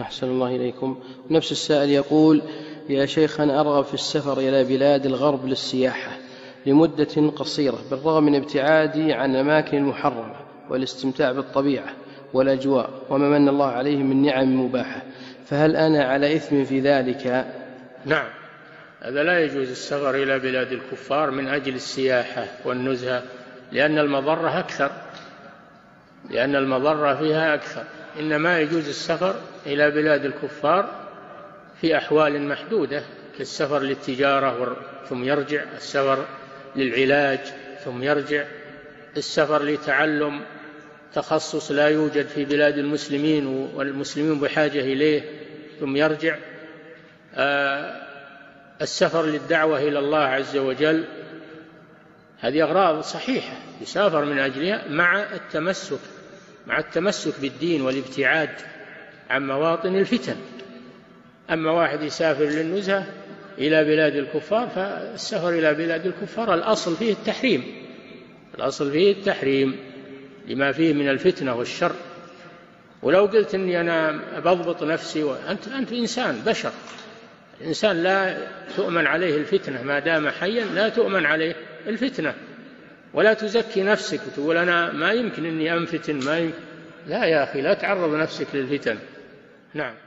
أحسن الله إليكم. نفس السائل يقول: يا شيخنا أرغب في السفر إلى بلاد الغرب للسياحة لمدة قصيرة بالرغم من ابتعادي عن الأماكن المحرمة والاستمتاع بالطبيعة والأجواء وما من الله عليه من نعم مباحة، فهل أنا على إثم في ذلك؟ نعم، هذا لا يجوز السفر إلى بلاد الكفار من أجل السياحة والنزهة، لأن المضرة أكثر، لأن المضرة فيها أكثر. إنما يجوز السفر إلى بلاد الكفار في أحوال محدودة، كالسفر للتجارة ثم يرجع، السفر للعلاج ثم يرجع، السفر لتعلم تخصص لا يوجد في بلاد المسلمين والمسلمين بحاجة إليه ثم يرجع، السفر للدعوة إلى الله عز وجل. هذه أغراض صحيحة يسافر من أجلها مع التمسك بالدين والابتعاد عن مواطن الفتن. أما واحد يسافر للنزهة إلى بلاد الكفار، فالسفر إلى بلاد الكفار الأصل فيه التحريم، الأصل فيه التحريم لما فيه من الفتنة والشر. ولو قلت أني أنا بضبط نفسي أنت إنسان بشر، الإنسان لا تؤمن عليه الفتنة ما دام حيا، لا تؤمن عليه الفتنة، ولا تزكي نفسك وتقول أنا ما يمكن أني أنفتن، ما يمكن. لا يا أخي، لا تعرض نفسك للفتن. نعم.